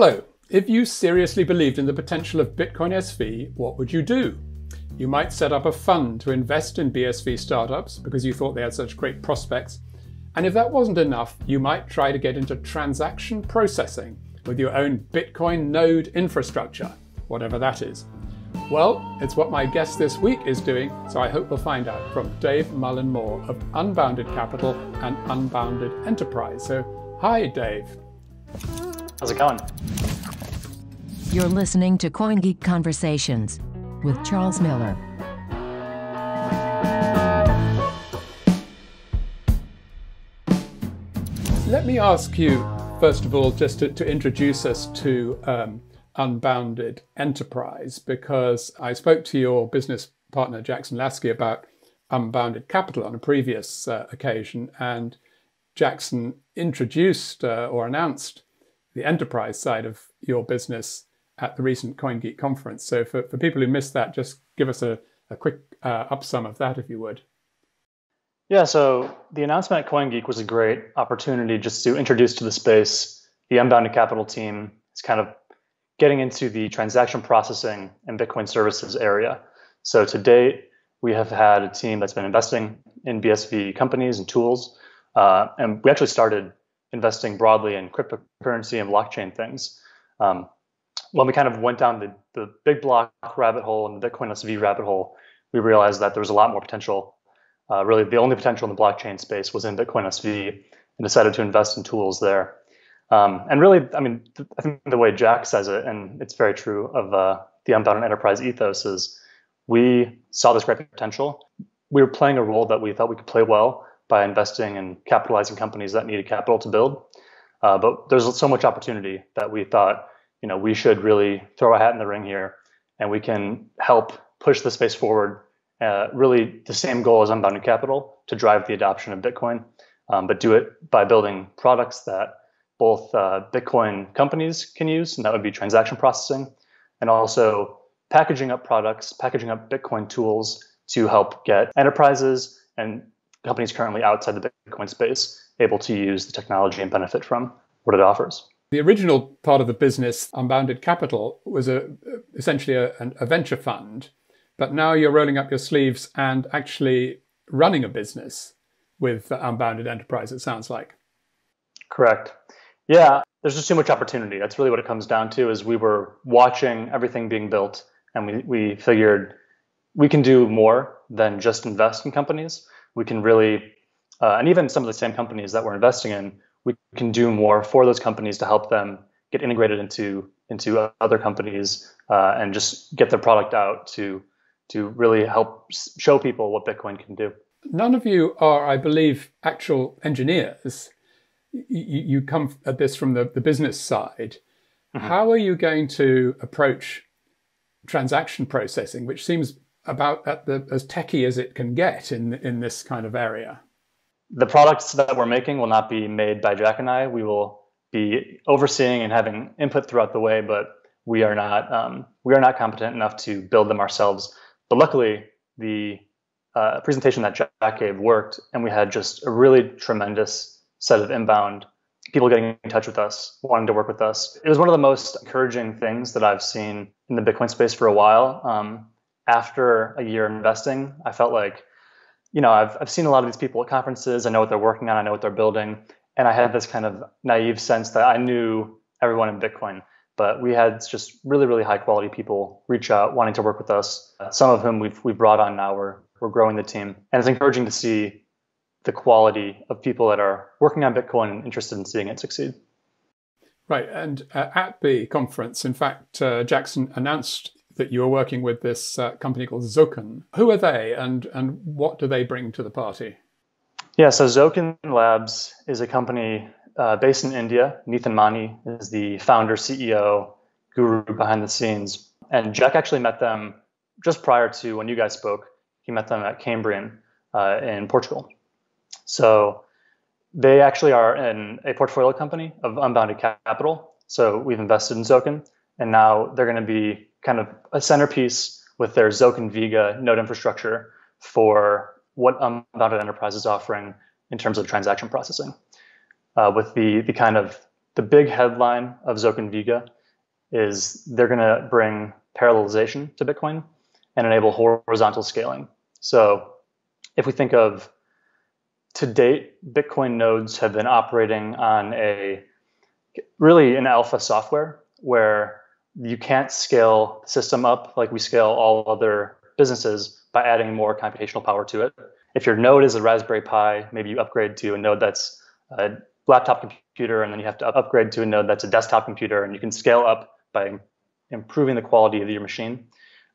Hello, if you seriously believed in the potential of Bitcoin SV, what would you do? You might set up a fund to invest in BSV startups because you thought they had such great prospects. And if that wasn't enough, you might try to get into transaction processing with your own Bitcoin node infrastructure, whatever that is. Well, it's what my guest this week is doing, so I hope we'll find out from Dave Mullen-Muhr of Unbounded Capital and Unbounded Enterprise. So, hi, Dave. How's it going? You're listening to CoinGeek Conversations with Charles Miller. Let me ask you, first of all, just to introduce us to Unbounded Enterprise, because I spoke to your business partner, Jackson Laskey, about Unbounded Capital on a previous occasion, and Jackson introduced or announced the enterprise side of your business at the recent CoinGeek conference. So for people who missed that, just give us a quick upsum of that, if you would. Yeah, so the announcement at CoinGeek was a great opportunity just to introduce to the space the Unbounded Capital team. It's kind of getting into the transaction processing and Bitcoin services area. So to date, we have had a team that's been investing in BSV companies and tools. And we actually started investing broadly in cryptocurrency and blockchain things. When we kind of went down the big block rabbit hole and the Bitcoin SV rabbit hole, we realized that there was a lot more potential. Really, the only potential in the blockchain space was in Bitcoin SV, and decided to invest in tools there. And really, I mean, I think the way Jack says it, and it's very true of the Unbounded Enterprise ethos, is we saw this great potential. We were playing a role that we thought we could play well by investing and capitalizing companies that needed capital to build. But there's so much opportunity that we thought, you know, we should really throw our hat in the ring here, and we can help push the space forward. Really the same goal as Unbounded Capital, to drive the adoption of Bitcoin, but do it by building products that both Bitcoin companies can use, and that would be transaction processing, and also packaging up products, packaging up Bitcoin tools to help get enterprises and companies currently outside the Bitcoin space able to use the technology and benefit from what it offers. The original part of the business, Unbounded Capital, was essentially a venture fund, but now you're rolling up your sleeves and actually running a business with Unbounded Enterprise, it sounds like. Correct. Yeah, there's just too much opportunity. That's really what it comes down to, is we were watching everything being built, and we figured we can do more than just invest in companies. We can really, and even some of the same companies that we're investing in, we can do more for those companies to help them get integrated into other companies and just get their product out to really help show people what Bitcoin can do. None of you are, I believe, actual engineers. You come at this from the business side. Mm-hmm. How are you going to approach transaction processing, which seems about as techy as it can get in this kind of area? The products that we're making will not be made by Jack and I. We will be overseeing and having input throughout the way, but we are not competent enough to build them ourselves. But luckily, the presentation that Jack gave worked, and we had just a really tremendous set of inbound people getting in touch with us, wanting to work with us. It was one of the most encouraging things that I've seen in the Bitcoin space for a while. After a year investing, I felt like, you know, I've seen a lot of these people at conferences. I know what they're working on. I know what they're building. And I had this kind of naive sense that I knew everyone in Bitcoin. But we had just really, really high quality people reach out wanting to work with us, some of whom we've brought on now. We're growing the team. And it's encouraging to see the quality of people that are working on Bitcoin and interested in seeing it succeed. Right. And at the conference, in fact, Jackson announced that you were working with this company called Zoken. Who are they, and what do they bring to the party? Yeah, so Zoken Labs is a company based in India. Nathan Mani is the founder, CEO, guru behind the scenes. And Jack actually met them just prior to when you guys spoke. He met them at Cambrian in Portugal. So they actually are in a portfolio company of Unbounded Capital. So we've invested in Zoken, and now they're going to be kind of a centerpiece with their Zoken Viga node infrastructure for what Unbounded Enterprise is offering in terms of transaction processing. With the kind of the big headline of Zoken Viga is they're going to bring parallelization to Bitcoin and enable horizontal scaling. So if we think of to date, Bitcoin nodes have been operating on a really an alpha software where you can't scale the system up like we scale all other businesses by adding more computational power to it. If your node is a Raspberry Pi, maybe you upgrade to a node that's a laptop computer, and then you have to upgrade to a node that's a desktop computer, and you can scale up by improving the quality of your machine.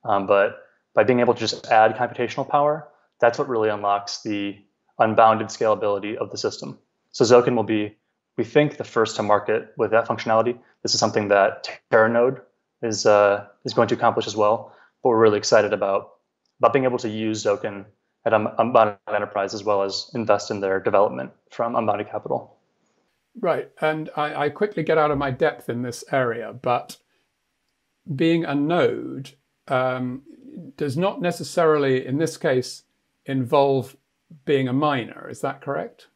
But by being able to just add computational power, that's what really unlocks the unbounded scalability of the system. So Zoken will be, we think, the first to market with that functionality. This is something that Teranode is going to accomplish as well. But we're really excited about being able to use Zoken at Unbounded Enterprise as well as invest in their development from Unbounded Capital. Right, and I quickly get out of my depth in this area, but being a node does not necessarily, in this case, involve being a miner. Is that correct?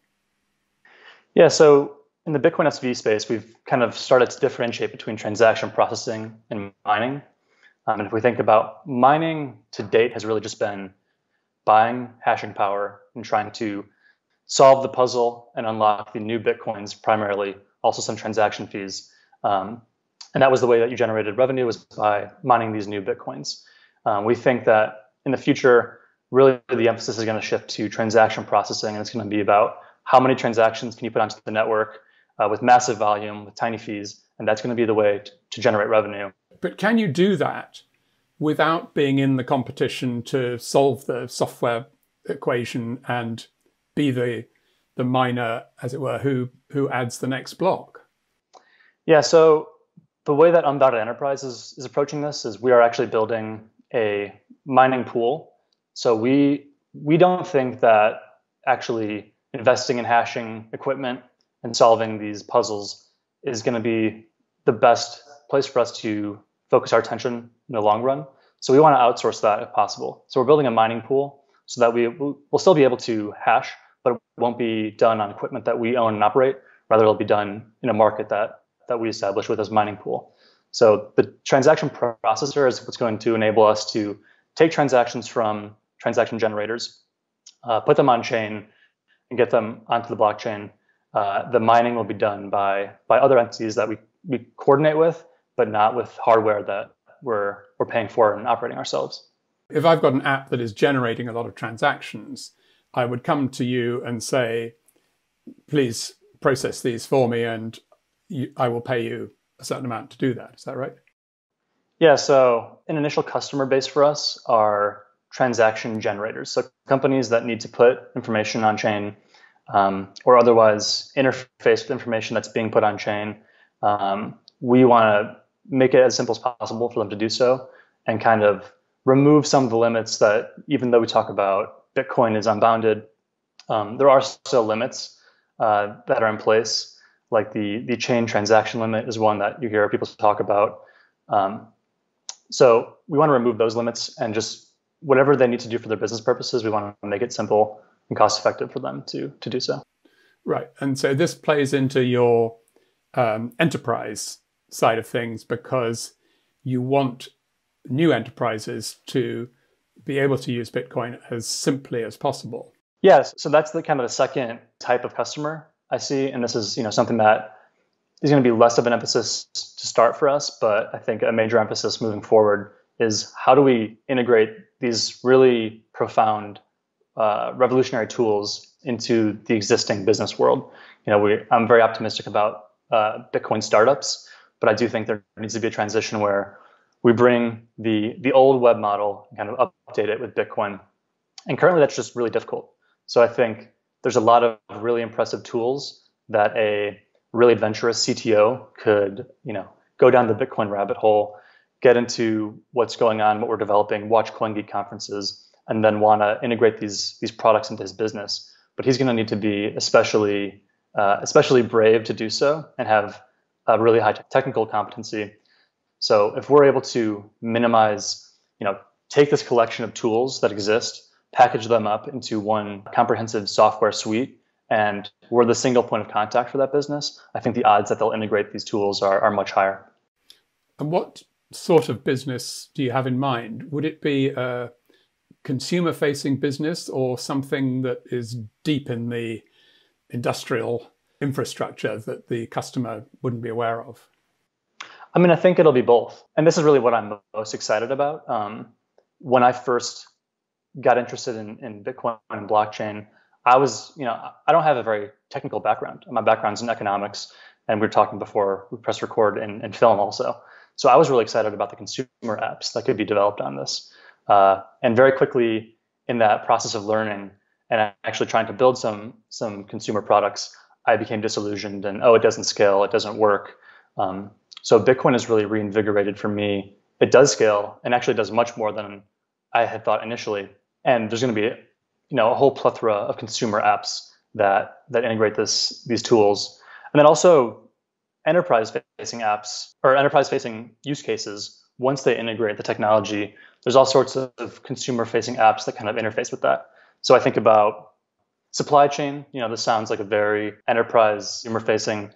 Yeah, so in the Bitcoin SV space, we've kind of started to differentiate between transaction processing and mining. And if we think about mining to date has really just been buying hashing power and trying to solve the puzzle and unlock the new Bitcoins primarily, also some transaction fees. And that was the way that you generated revenue, was by mining these new Bitcoins. We think that in the future, really the emphasis is going to shift to transaction processing, and it's going to be about how many transactions can you put onto the network with massive volume, with tiny fees, and that's going to be the way to generate revenue. But can you do that without being in the competition to solve the software equation and be the miner, as it were, who adds the next block? Yeah, so the way that Unbounded Enterprise is approaching this is we are actually building a mining pool. So we don't think that actually investing in hashing equipment and solving these puzzles is going to be the best place for us to focus our attention in the long run. So we want to outsource that if possible. So we're building a mining pool so that we'll still be able to hash, but it won't be done on equipment that we own and operate. Rather, it'll be done in a market that we establish with this mining pool. So the transaction processor is what's going to enable us to take transactions from transaction generators, put them on chain, and get them onto the blockchain. The mining will be done by other entities that we coordinate with, but not with hardware that we're paying for and operating ourselves. If I've got an app that is generating a lot of transactions, I would come to you and say, please process these for me, and I will pay you a certain amount to do that. Is that right? Yeah, so an initial customer base for us are transaction generators. So companies that need to put information on chain or otherwise interface with information that's being put on chain. We want to make it as simple as possible for them to do so and kind of remove some of the limits that, even though we talk about Bitcoin is unbounded, there are still limits that are in place. Like the chain transaction limit is one that you hear people talk about. So we want to remove those limits, and just whatever they need to do for their business purposes, we want to make it simple and cost effective for them to do so. Right. And so this plays into your enterprise side of things, because you want new enterprises to be able to use Bitcoin as simply as possible. Yes. So that's the kind of the second type of customer I see. And this is, something that is going to be less of an emphasis to start for us, but I think a major emphasis moving forward is how do we integrate these really profound revolutionary tools into the existing business world. I'm very optimistic about Bitcoin startups, but I do think there needs to be a transition where we bring the old web model and kind of update it with Bitcoin. And currently that's just really difficult. So I think there's a lot of really impressive tools that a really adventurous CTO could, go down the Bitcoin rabbit hole, get into what's going on, what we're developing, watch CoinGeek conferences, and then want to integrate these products into his business. But he's going to need to be especially brave to do so and have a really high technical competency. So if we're able to minimize, take this collection of tools that exist, package them up into one comprehensive software suite, and we're the single point of contact for that business, I think the odds that they'll integrate these tools are much higher. And what sort of business do you have in mind? Would it be a consumer-facing business or something that is deep in the industrial infrastructure that the customer wouldn't be aware of? I mean, I think it'll be both. And this is really what I'm most excited about. When I first got interested in Bitcoin and blockchain, I was, I don't have a very technical background. My background's in economics, and we were talking before we press record in film also. So I was really excited about the consumer apps that could be developed on this. And very quickly in that process of learning and actually trying to build some consumer products, I became disillusioned and, oh, it doesn't scale, it doesn't work. So Bitcoin is really reinvigorated for me. It does scale and actually does much more than I had thought initially. And there's going to be, a whole plethora of consumer apps that integrate these tools. And then also enterprise-facing apps or enterprise-facing use cases, once they integrate the technology, there's all sorts of consumer-facing apps that kind of interface with that. So I think about supply chain. This sounds like a very enterprise, consumer-facing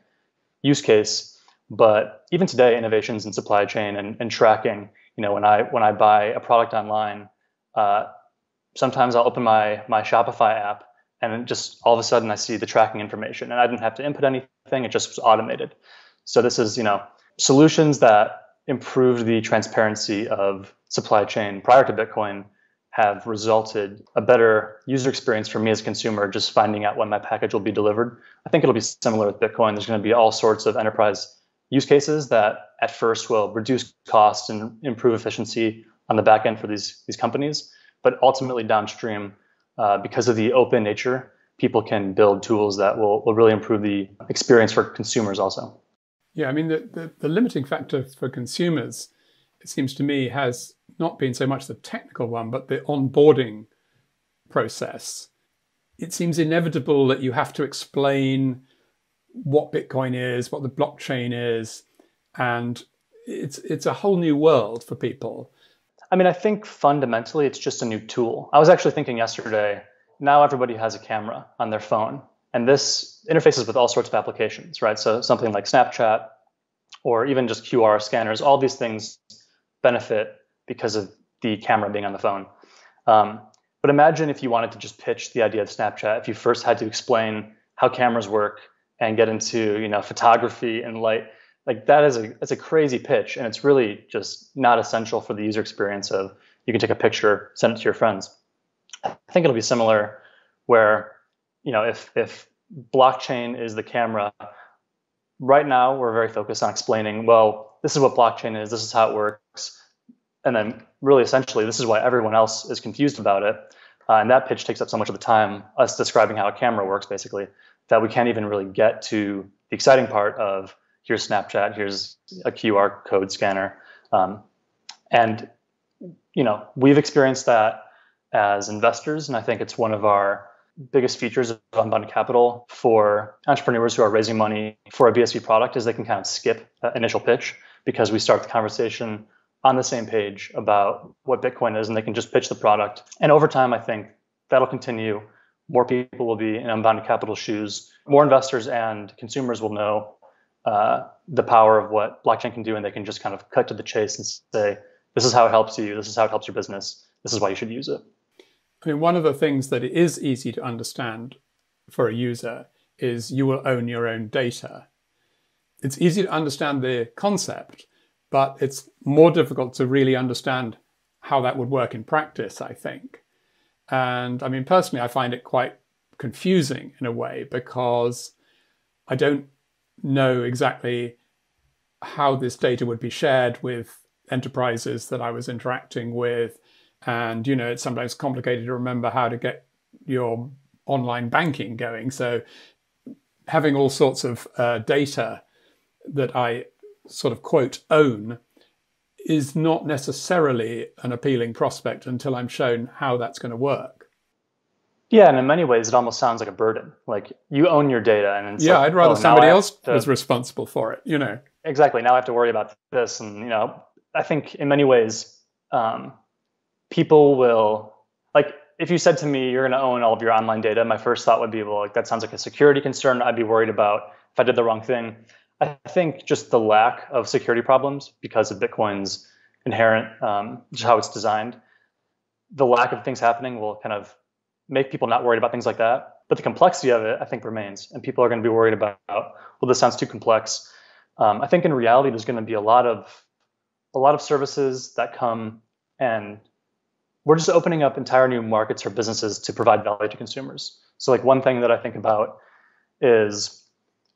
use case. But even today, innovations in supply chain and tracking, when I buy a product online, sometimes I'll open my Shopify app and just all of a sudden I see the tracking information and I didn't have to input anything. It just was automated. So this is, solutions that improve the transparency of supply chain prior to Bitcoin have resulted a better user experience for me as a consumer, just finding out when my package will be delivered. I think it'll be similar with Bitcoin. There's going to be all sorts of enterprise use cases that at first will reduce costs and improve efficiency on the back end for these companies. But ultimately downstream, because of the open nature, people can build tools that will really improve the experience for consumers also. Yeah, I mean, the limiting factor for consumers, it seems to me, has not been so much the technical one, but the onboarding process. It seems inevitable that you have to explain what Bitcoin is, what the blockchain is, and it's a whole new world for people. I mean, I think fundamentally it's just a new tool. I was actually thinking yesterday, now everybody has a camera on their phone, and this interfaces with all sorts of applications, right? So something like Snapchat or even just QR scanners, all these things benefit because of the camera being on the phone. But imagine if you wanted to just pitch the idea of Snapchat, if you first had to explain how cameras work and get into, photography and light. Like that is it's a crazy pitch, and it's really just not essential for the user experience of you can take a picture, send it to your friends. I think it'll be similar where, if blockchain is the camera, right now we're very focused on explaining, well, this is what blockchain is, this is how it works. And then really essentially, this is why everyone else is confused about it. And that pitch takes up so much of the time, us describing how a camera works basically, that we can't even really get to the exciting part of here's Snapchat, here's a QR code scanner. And we've experienced that as investors, and I think it's one of our biggest features of Unbounded Capital for entrepreneurs who are raising money for a BSV product is they can kind of skip that initial pitch because we start the conversation on the same page about what Bitcoin is, and they can just pitch the product. And over time, I think that'll continue. More people will be in Unbounded Capital shoes. More investors and consumers will know the power of what blockchain can do, and they can just kind of cut to the chase and say, this is how it helps you, this is how it helps your business, this is why you should use it. I mean, one of the things that it is easy to understand for a user is you will own your own data. It's easy to understand the concept, but it's more difficult to really understand how that would work in practice, I think. And I mean, personally, I find it quite confusing in a way because I don't know exactly how this data would be shared with enterprises that I was interacting with. And, it's sometimes complicated to remember how to get your online banking going. So having all sorts of data that I sort of, quote, own is not necessarily an appealing prospect until I'm shown how that's going to work. Yeah, and in many ways, it almost sounds like a burden. Like, you own your data. And it's I'd rather somebody else was responsible for it, Exactly. Now I have to worry about this. And, I think in many ways, people will, like, if you said to me, you're going to own all of your online data, my first thought would be, well, like, that sounds like a security concern I'd be worried about if I did the wrong thing. I think just the lack of security problems because of Bitcoin's inherent, just how it's designed, the lack of things happening will kind of make people not worried about things like that. But the complexity of it, I think, remains. And people are going to be worried about, well, this sounds too complex. I think in reality, there's going to be a lot of services that come, and we're just opening up entire new markets for businesses to provide value to consumers. So like one thing that I think about is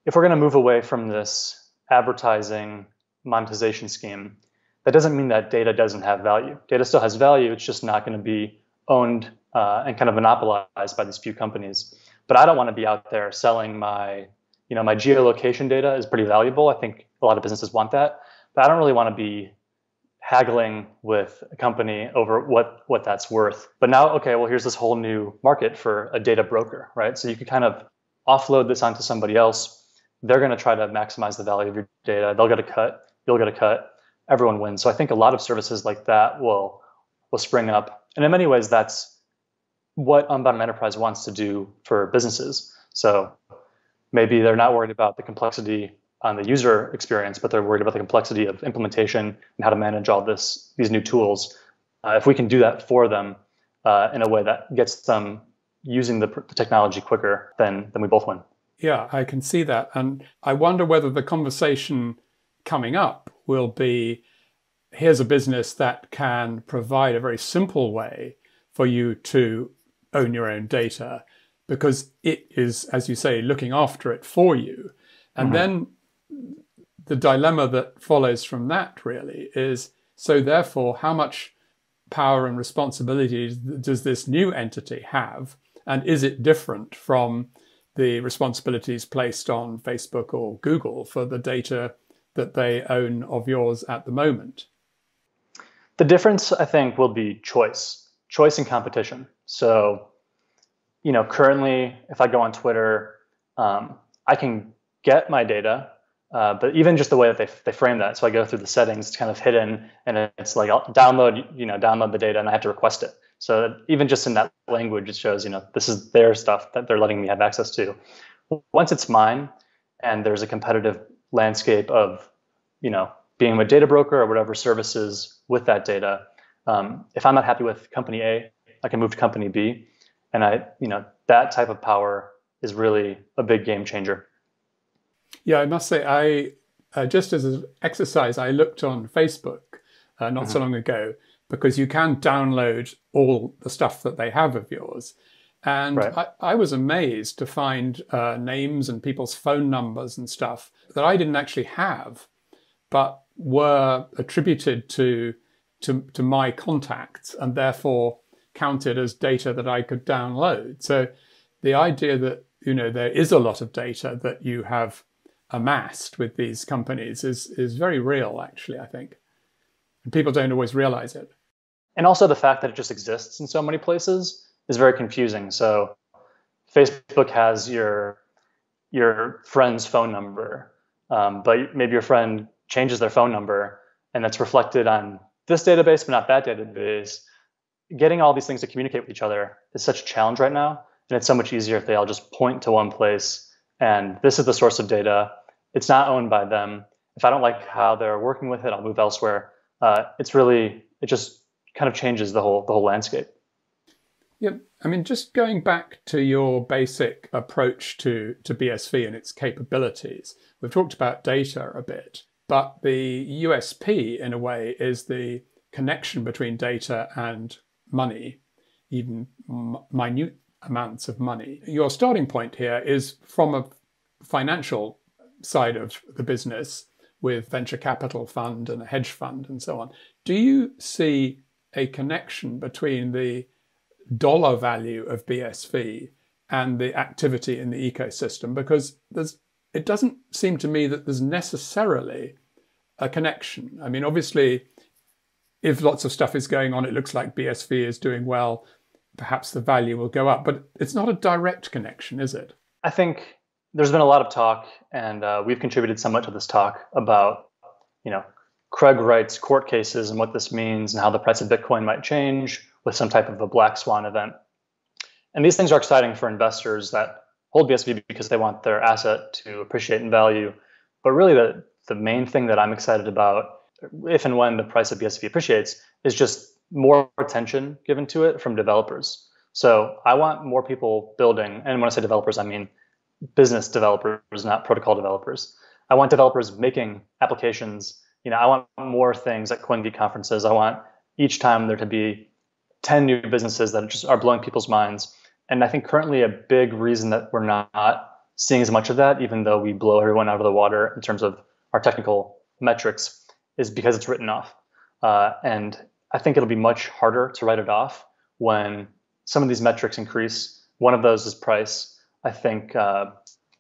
if we're going to move away from this advertising monetization scheme, that doesn't mean that data doesn't have value. Data still has value. It's just not going to be owned and kind of monopolized by these few companies. But I don't want to be out there selling my, you know, my geolocation data is pretty valuable. I think a lot of businesses want that, but I don't really want to be haggling with a company over what that's worth. But now, okay, well, here's this whole new market for a data broker, right? So you can kind of offload this onto somebody else. They're going to try to maximize the value of your data. They'll get a cut. You'll get a cut. Everyone wins. So I think a lot of services like that will spring up. And in many ways, that's what Unbounded Enterprise wants to do for businesses. So maybe they're not worried about the complexity on the user experience, but they're worried about the complexity of implementation and how to manage all these new tools. If we can do that for them in a way that gets them using the technology quicker, then we both win. Yeah, I can see that. And I wonder whether the conversation coming up will be, here's a business that can provide a very simple way for you to own your own data, because it is, as you say, looking after it for you. And then the dilemma that follows from that really is, so therefore, how much power and responsibility does this new entity have? And is it different from the responsibilities placed on Facebook or Google for the data that they own of yours at the moment? The difference, I think, will be choice and competition. So, you know, currently, if I go on Twitter, I can get my data, but even just the way that they frame that. So I go through the settings, it's kind of hidden, and it's like, I'll download the data, and I have to request it. So even just in that language, it shows, you know, this is their stuff that they're letting me have access to. Once it's mine, and there's a competitive landscape of, you know, being a data broker or whatever services with that data, if I'm not happy with company A, I can move to company B, and that type of power is really a big game changer. Yeah, I must say, I just as an exercise, I looked on Facebook not so long ago, because you can download all the stuff that they have of yours. And right. I was amazed to find names and people's phone numbers and stuff that I didn't actually have, but were attributed to my contacts and therefore counted as data that I could download. So the idea that, you know, there is a lot of data that you have amassed with these companies is very real, actually, I think. And people don't always realize it. And also the fact that it just exists in so many places is very confusing. So Facebook has your friend's phone number, but maybe your friend changes their phone number, and that's reflected on this database, but not that database. Getting all these things to communicate with each other is such a challenge right now. And it's so much easier if they all just point to one place, and this is the source of data. It's not owned by them. If I don't like how they're working with it, I'll move elsewhere. It just kind of changes the whole landscape. Yeah, I mean, just going back to your basic approach to BSV and its capabilities, we've talked about data a bit, but the USP in a way is the connection between data and money, even minute amounts of money. Your starting point here is from a financial side of the business with venture capital fund and a hedge fund and so on. Do you see a connection between the dollar value of BSV and the activity in the ecosystem? Because it doesn't seem to me that there's necessarily a connection. I mean, obviously, if lots of stuff is going on, it looks like BSV is doing well. Perhaps the value will go up, but it's not a direct connection, is it? I think there's been a lot of talk, and we've contributed somewhat to this talk about, you know, Craig Wright's court cases and what this means and how the price of Bitcoin might change with some type of a black swan event. And these things are exciting for investors that hold BSV because they want their asset to appreciate in value. But really the main thing that I'm excited about, if and when the price of BSV appreciates, is just more attention given to it from developers. So I want more people building, and when I say developers, I mean business developers, not protocol developers. I want developers making applications. You know, I want more things at CoinGeek conferences. I want each time there to be 10 new businesses that just are blowing people's minds. And I think currently a big reason that we're not seeing as much of that, even though we blow everyone out of the water in terms of our technical metrics, is because it's written off. And I think it'll be much harder to write it off when some of these metrics increase. One of those is price. I think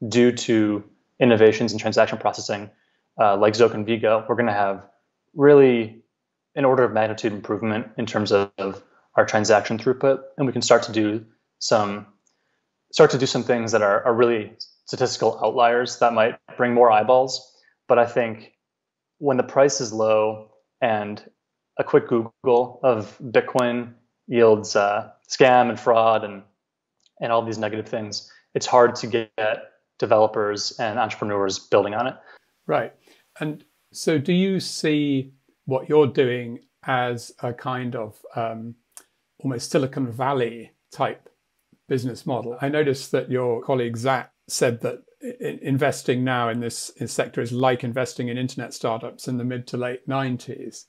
due to innovations in transaction processing, like Zoken Viga, we're going to have really an order of magnitude improvement in terms of our transaction throughput. And we can start to do some things that are really statistical outliers that might bring more eyeballs. But I think when the price is low and a quick Google of Bitcoin yields scam and fraud and all these negative things, it's hard to get developers and entrepreneurs building on it. Right. And so do you see what you're doing as a kind of almost Silicon Valley type business model? I noticed that your colleague Zach said that investing now in this sector is like investing in internet startups in the mid to late 90s.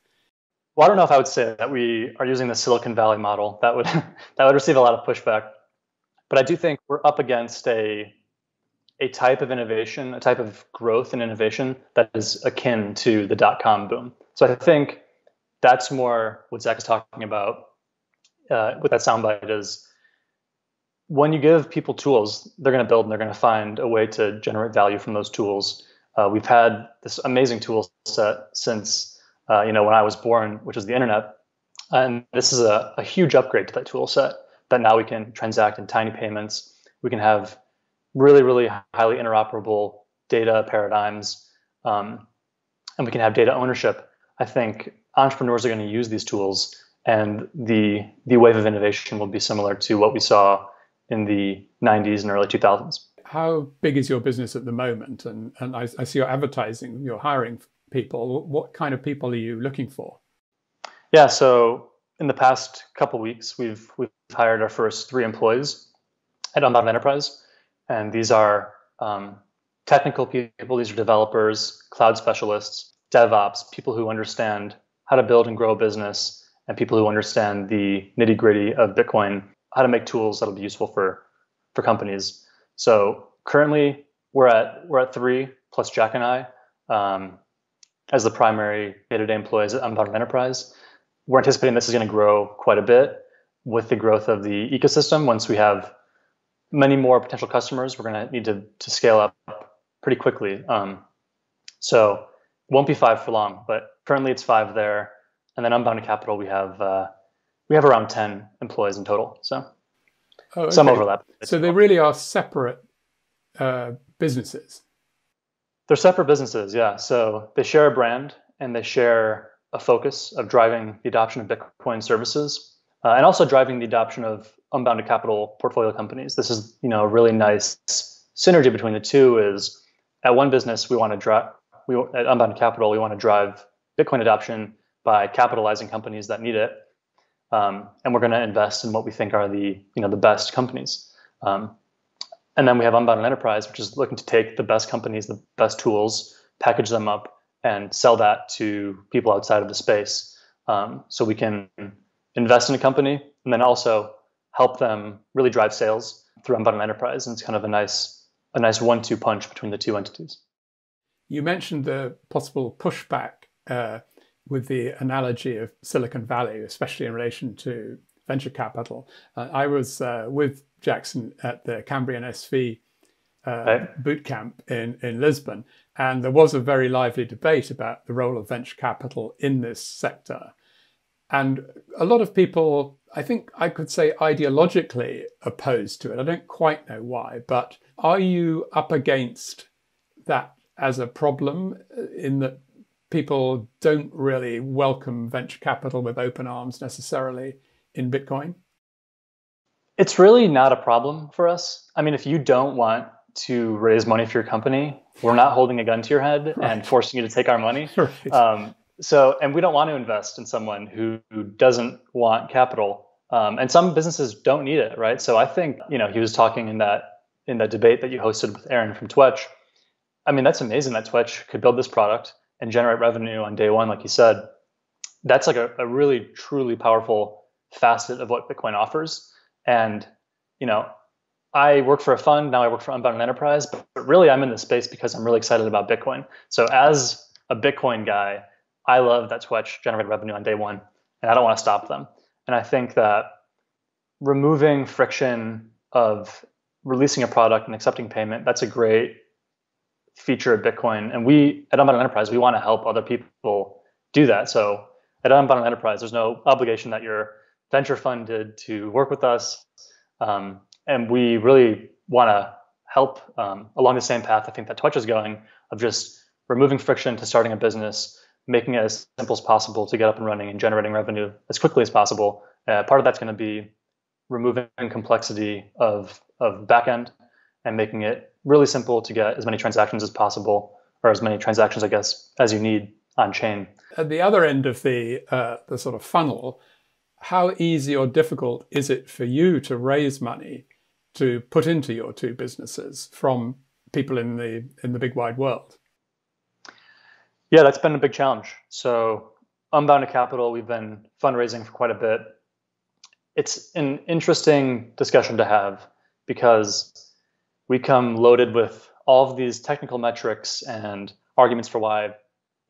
Well, I don't know if I would say that we are using the Silicon Valley model. That would that would receive a lot of pushback. But I do think we're up against a type of innovation, a type of growth and innovation that is akin to the dot-com boom. So I think that's more what Zach is talking about with that soundbite is, when you give people tools, they're going to build and they're going to find a way to generate value from those tools. We've had this amazing tool set since, when I was born, which was the internet. And this is a huge upgrade to that tool set, that now we can transact in tiny payments. We can have really, really highly interoperable data paradigms, and we can have data ownership. I think entrepreneurs are going to use these tools, and the wave of innovation will be similar to what we saw in the 90s and early 2000s. How big is your business at the moment? And I see you're advertising, you're hiring people. What kind of people are you looking for? Yeah, so in the past couple of weeks, we've hired our first 3 employees at Unbounded Enterprise. And these are technical people. These are developers, cloud specialists, DevOps, people who understand how to build and grow a business, and people who understand the nitty-gritty of Bitcoin, how to make tools that'll be useful for companies. So currently, we're at 3 plus Jack and I as the primary day-to-day employees at Unbounded Enterprise. We're anticipating this is going to grow quite a bit with the growth of the ecosystem. Once we have many more potential customers, we're going to need to scale up pretty quickly. So won't be 5 for long, but currently it's 5 there. And then Unbounded Capital, we have around 10 employees in total. So some overlap. So they really are separate businesses. They're separate businesses, yeah. So they share a brand and they share a focus of driving the adoption of Bitcoin services. And also driving the adoption of Unbounded Capital portfolio companies. This is, a really nice synergy between the two. Is at one business at Unbounded Capital we want to drive Bitcoin adoption by capitalizing companies that need it, and we're going to invest in what we think are the best companies. And then we have Unbounded Enterprise, which is looking to take the best companies, the best tools, package them up, and sell that to people outside of the space, so we can invest in a company and then also help them really drive sales through Unbounded Enterprise. And it's kind of a nice one-two punch between the two entities. You mentioned the possible pushback with the analogy of Silicon Valley, especially in relation to venture capital. I was with Jackson at the Cambrian SV boot camp in Lisbon, and there was a very lively debate about the role of venture capital in this sector. And a lot of people, I think I could say, ideologically opposed to it. I don't quite know why, but are you up against that as a problem, in that people don't really welcome venture capital with open arms necessarily in Bitcoin? It's really not a problem for us. I mean, if you don't want to raise money for your company, we're not holding a gun to your head and forcing you to take our money. Right. And we don't want to invest in someone who doesn't want capital. And some businesses don't need it, right? So I think, you know, he was talking in that debate that you hosted with Aaron from Twitch. I mean, that's amazing that Twitch could build this product and generate revenue on day one, like you said. That's like a really, truly powerful facet of what Bitcoin offers. And, you know, I work for a fund, now I work for Unbounded Enterprise, but really I'm in this space because I'm really excited about Bitcoin. So as a Bitcoin guy, I love that Twitch generated revenue on day one, and I don't want to stop them. And I think that removing friction of releasing a product and accepting payment, that's a great feature of Bitcoin. And we at Unbounded Enterprise, we want to help other people do that. So at Unbounded Enterprise, there's no obligation that you're venture funded to work with us. And we really want to help along the same path I think that Twitch is going, of just removing friction to starting a business, making it as simple as possible to get up and running and generating revenue as quickly as possible. Part of that's going to be removing complexity of backend and making it really simple to get as many transactions as possible, or as many transactions, I guess, as you need on chain. At the other end of the sort of funnel, how easy or difficult is it for you to raise money to put into your two businesses from people in the big wide world? Yeah, that's been a big challenge. So Unbounded Capital, we've been fundraising for quite a bit. It's an interesting discussion to have because we come loaded with all of these technical metrics and arguments for why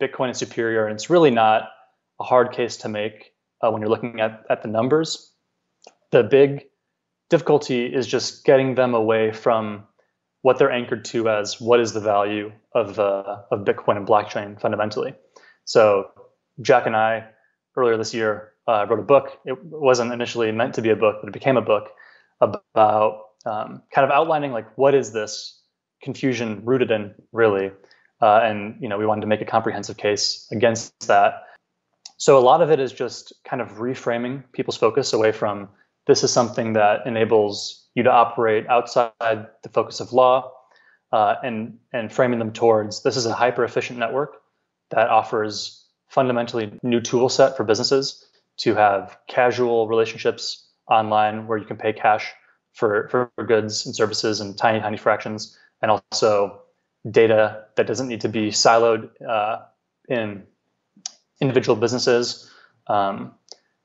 Bitcoin is superior. And it's really not a hard case to make when you're looking at the numbers. The big difficulty is just getting them away from what they're anchored to as what is the value of Bitcoin and blockchain fundamentally. So Jack and I, earlier this year, wrote a book. It wasn't initially meant to be a book, but it became a book about kind of outlining like what is this confusion rooted in really. And, you know, we wanted to make a comprehensive case against that. So a lot of it is just kind of reframing people's focus away from this is something that enables you to operate outside the focus of law, and framing them towards this is a hyper-efficient network that offers fundamentally new tool set for businesses to have casual relationships online where you can pay cash for goods and services and tiny, tiny fractions, and also data that doesn't need to be siloed in individual businesses.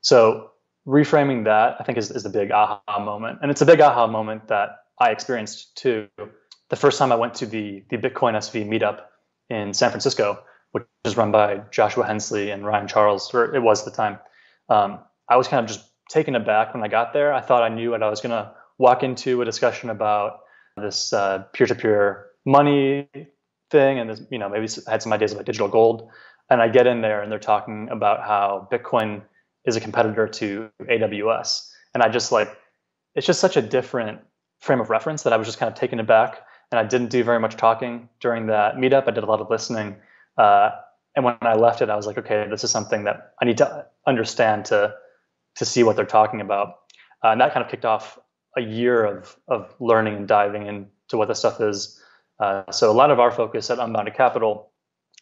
So reframing that, I think, is the big aha moment. And it's a big aha moment that I experienced too. The first time I went to the Bitcoin SV meetup in San Francisco, which is run by Joshua Hensley and Ryan Charles, or it was at the time. I was kind of just taken aback when I got there. I thought I knew what I was going to walk into, a discussion about this peer-to-peer money thing. And this, you know, maybe I had some ideas about digital gold. And I get in there and they're talking about how Bitcoin is a competitor to AWS. And I just it's just such a different frame of reference that I was just kind of taken aback. And I didn't do very much talking during that meetup. I did a lot of listening. And when I left it, I was like, okay, this is something that I need to understand to see what they're talking about. And that kind of kicked off a year of learning and diving into what this stuff is. So a lot of our focus at Unbounded Capital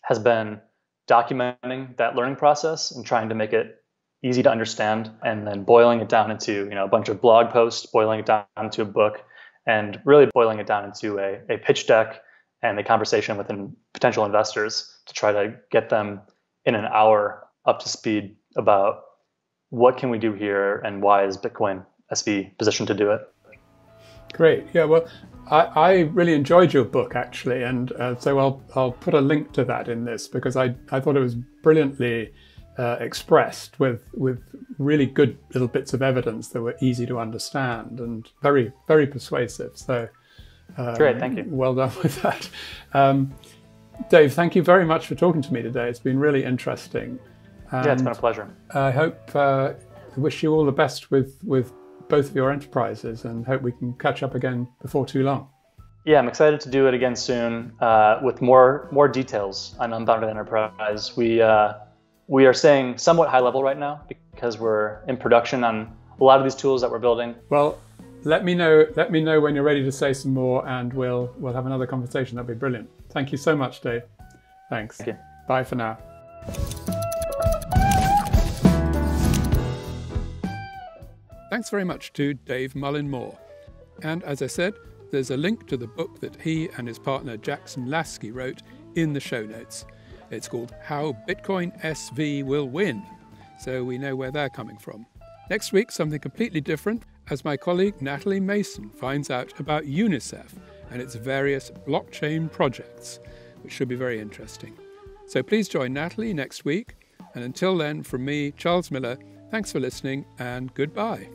has been documenting that learning process and trying to make it easy to understand, and then boiling it down into, you know, a bunch of blog posts, boiling it down into a book, and really boiling it down into a pitch deck and a conversation with potential investors to try to get them in an hour up to speed about what can we do here and why is Bitcoin SV positioned to do it. Great. Yeah, well, I really enjoyed your book, actually, and so I'll put a link to that in this, because I thought it was brilliantly expressed with really good little bits of evidence that were easy to understand and very, very persuasive. So great, thank you. Well done with that. Dave, thank you very much for talking to me today. It's been really interesting. And yeah, it's been a pleasure. I hope, wish you all the best with both of your enterprises, and hope we can catch up again before too long. Yeah, I'm excited to do it again soon with more details on Unbounded Enterprise. We are staying somewhat high level right now because we're in production on a lot of these tools that we're building. Well, Let me know when you're ready to say some more, and we'll have another conversation. That'd be brilliant. Thank you so much, Dave. Thanks. Thank you. Bye for now. Thanks very much to Dave Mullen-Muhr. And as I said, there's a link to the book that he and his partner Jackson Laskey wrote in the show notes. It's called How Bitcoin SV Will Win. So we know where they're coming from. Next week, something completely different, as my colleague Natalie Mason finds out about UNICEF and its various blockchain projects, which should be very interesting. So please join Natalie next week. And until then, from me, Charles Miller, thanks for listening and goodbye.